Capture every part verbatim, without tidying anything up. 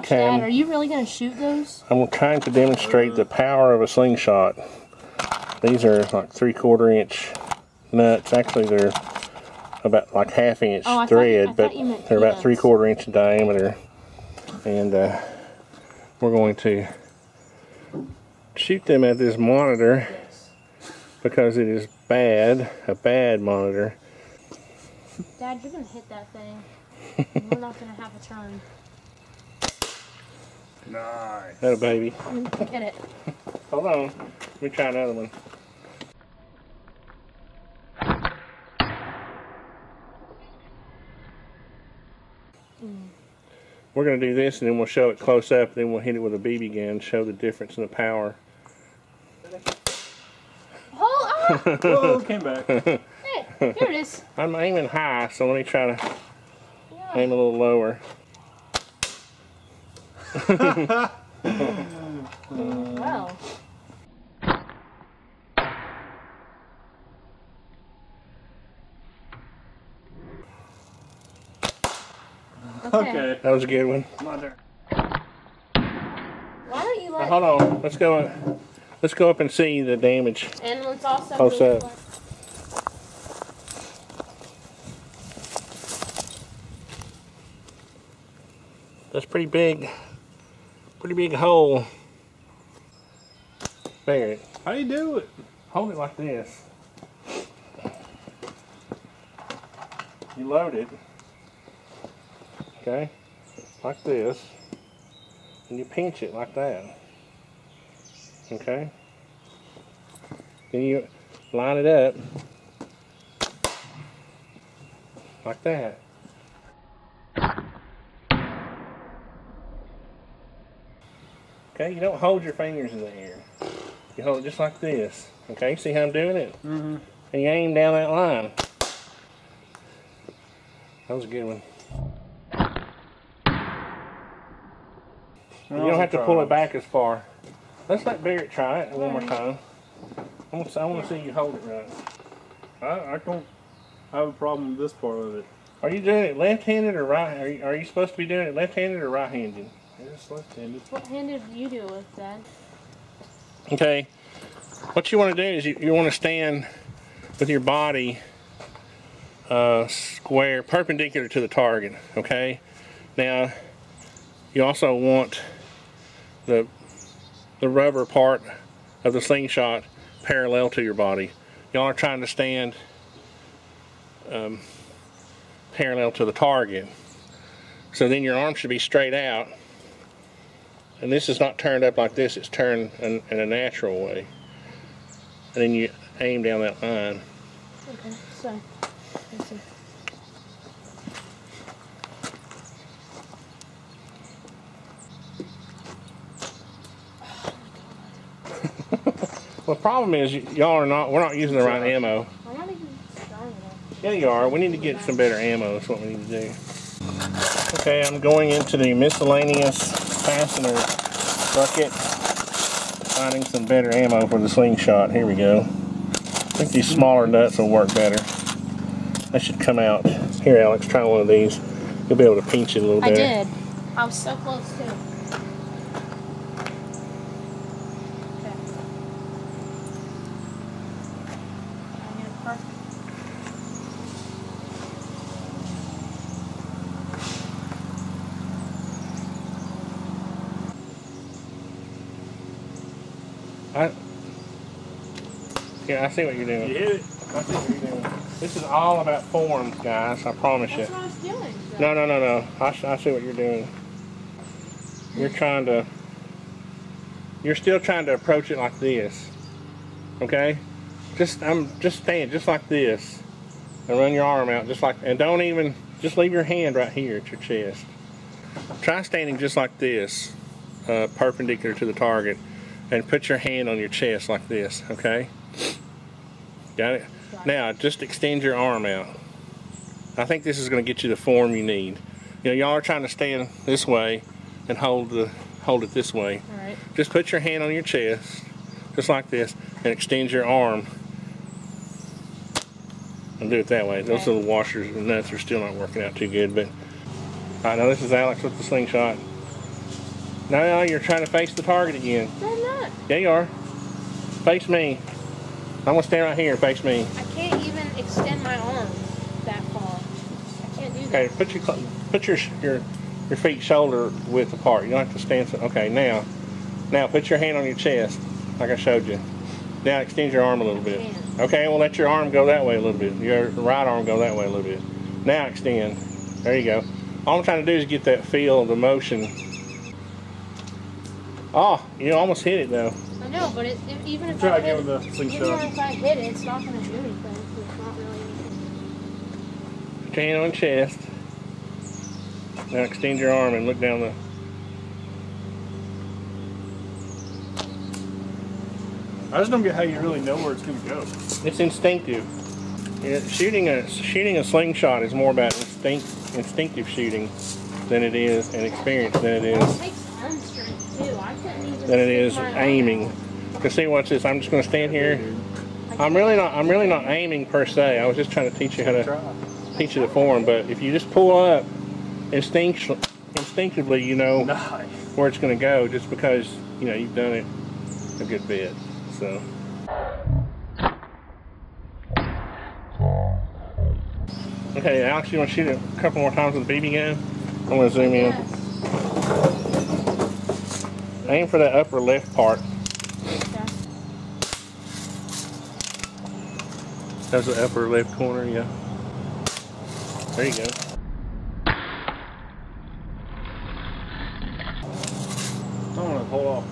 gosh, can. Dad, are you really going to shoot those? I'm trying to demonstrate the power of a slingshot. These are like three-quarter inch nuts. Actually, they're about like half inch oh, thread, thought, but they're about three-quarter inch in diameter. And uh, we're going to shoot them at this monitor because it is bad, a bad monitor. Dad, you're going to hit that thing. We're not going to have a turn. Nice. Oh, baby. Get it. Hold on. Let me try another one. Mm. We're going to do this, and then we'll show it close up, then we'll hit it with a B B gun, show the difference in the power. Hold on! Oh, it came back. Hey, here it is. I'm aiming high, so let me try to... aim a little lower. Wow. Okay. That was a good one. Mother. Why don't you let? Now, hold on. Let's go. Up. Let's go up and see the damage. And let's also. Close up. Like that's pretty big, pretty big hole. There. How do you do it? Hold it like this. You load it, okay, like this, and you pinch it like that, okay. Then you line it up like that. Okay, you don't hold your fingers in the air. You hold it just like this. Okay, see how I'm doing it? Mm-hmm. And you aim down that line. That was a good one. You don't have to pull it back as far. Let's let Barrett try it one more time. I want to see you hold it right. I, I don't have a problem with this part of it. Are you doing it left-handed or right? Are you, are you supposed to be doing it left-handed or right-handed? Left-handed. What hand did you do it with, Dad? Okay, what you want to do is you, you want to stand with your body uh, square, perpendicular to the target, okay? Now, you also want the, the rubber part of the slingshot parallel to your body. Y'all are trying to stand um, parallel to the target. So then your arm should be straight out. And this is not turned up like this, it's turned in, in a natural way. And then you aim down that line. Okay, so, let's see. Oh my God. Well, the problem is, y'all are not, we're not using the right ammo. I'm not even strong enough. Yeah, you are. We need to get some better ammo, that's what we need to do. Okay, I'm going into the miscellaneous fastener bucket, finding some better ammo for the slingshot. Here we go. I think these smaller nuts will work better. They should come out. Here, Alex, try one of these. You'll be able to pinch it a little bit. I did. I was so close too. Okay. I get it perfect. I, yeah, I see what you're doing. You hit it. I see what you're doing. This is all about form, guys. I promise you. That's what I was doing. No, no, no, no. I, I see what you're doing. You're trying to. You're still trying to approach it like this. Okay. Just I'm just stand just like this, and run your arm out just like. And don't even just leave your hand right here at your chest. Try standing just like this, uh, perpendicular to the target. And put your hand on your chest like this, okay? Got it? Now, just extend your arm out. I think this is going to get you the form you need. You know, y'all are trying to stand this way and hold the hold it this way. All right. Just put your hand on your chest, just like this, and extend your arm. And do it that way. Okay. Those little washers and nuts are still not working out too good, but... All right, now this is Alex with the slingshot. No, no, you're trying to face the target again. No, I'm not. Yeah, you are. Face me. I'm going to stand right here. Face me. I can't even extend my arms that far. I can't do that. Okay, put your, put your, your, your feet shoulder width apart. You don't have to stand. So, okay, now. Now, put your hand on your chest, like I showed you. Now, extend your arm a little bit. Okay, well, let your arm go that way a little bit. Your right arm go that way a little bit. Now, extend. There you go. All I'm trying to do is get that feel of the motion. Oh, you almost hit it, though. I know, but it, it, even if Try I hit it, the even if I hit it, it's not going to do anything. It's not really anything. Put your hand on chest. Now, extend your arm and look down the... I just don't get how you really know where it's going to go. It's instinctive. It, shooting a shooting a slingshot is more about instinct, instinctive shooting than it is and experience than it is. It takes arm strength too. I couldn't even than it is aiming. Cause see, watch this. I'm just going to stand here. I'm really not. I'm really not aiming per se. I was just trying to teach you how to teach you the form. But if you just pull up, instinct, instinctively, you know where it's going to go, just because you know you've done it a good bit. So. Okay, Alex, you want to shoot it a couple more times with the B B gun? I'm going to zoom in. Yeah. Aim for that upper left part. Yeah. That's the upper left corner, yeah. There you go. I'm going to hold off.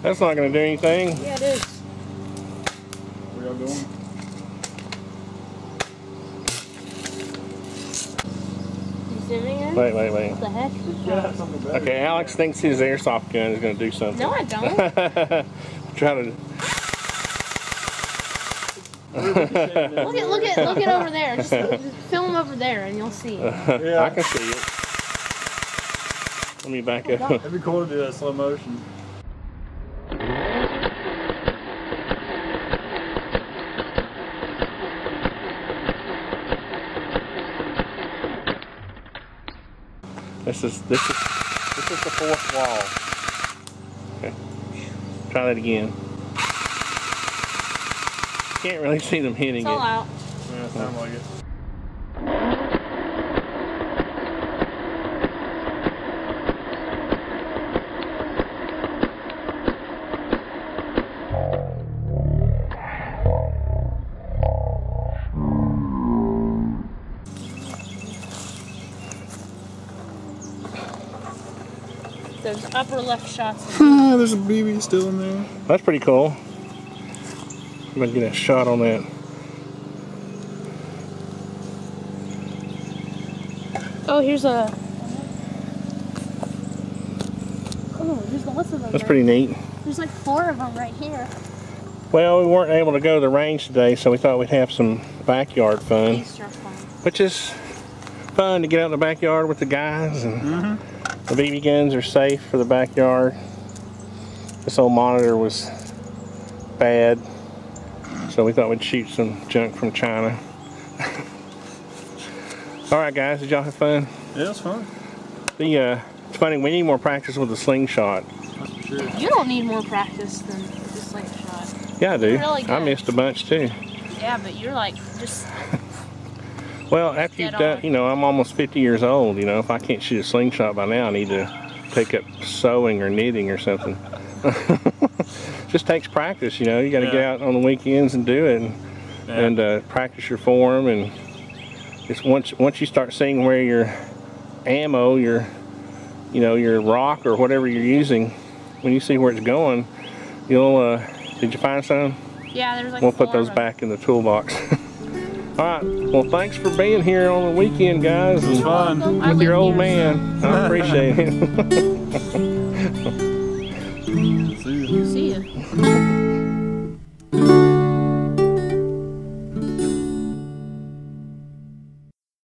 That's not going to do anything. Yeah, it is. Where y'all going? You zooming in? Wait, wait, wait. What the heck? Okay, Alex thinks his airsoft gun is going to do something. No, I don't. I'm trying to... look at, look at, look at over there. Just film over there and you'll see. Yeah. I can see it. Let me back oh, up. It'd be cool to do that slow motion. This is this is this is the fourth wall. Okay. Try that again. Can't really see them hitting it. It's all out. Yeah, it sounds like it. Those upper left shots. There. There's a B B still in there. That's pretty cool. I'm gonna get a shot on that. Oh, here's a. Oh, there's lots of them. That's right. Pretty neat. There's like four of them right here. Well, we weren't able to go to the range today, so we thought we'd have some backyard fun. Easter fun. Which is fun to get out in the backyard with the guys and. Mm-hmm. The B B guns are safe for the backyard. This old monitor was bad, so we thought we'd shoot some junk from China. Alright guys, did y'all have fun? Yeah, it was fun. The, uh, it's funny, we need more practice with the slingshot. That's for sure. You don't need more practice than the slingshot. Yeah, I do. You're really good. I missed a bunch too. Yeah, but you're like, just... Well, after you've done, you know, I'm almost fifty years old, you know, if I can't shoot a slingshot by now, I need to pick up sewing or knitting or something. Just takes practice, you know, you got to yeah. get out on the weekends and do it and, yeah. and uh, practice your form. And just once, once you start seeing where your ammo, your you know, your rock or whatever you're using, when you see where it's going, you'll, uh, did you find some? Yeah, there's like We'll put those back in the toolbox. Alright, well thanks for being here on the weekend, guys. It was fun. With I your old here. Man. I appreciate it. See ya. See ya.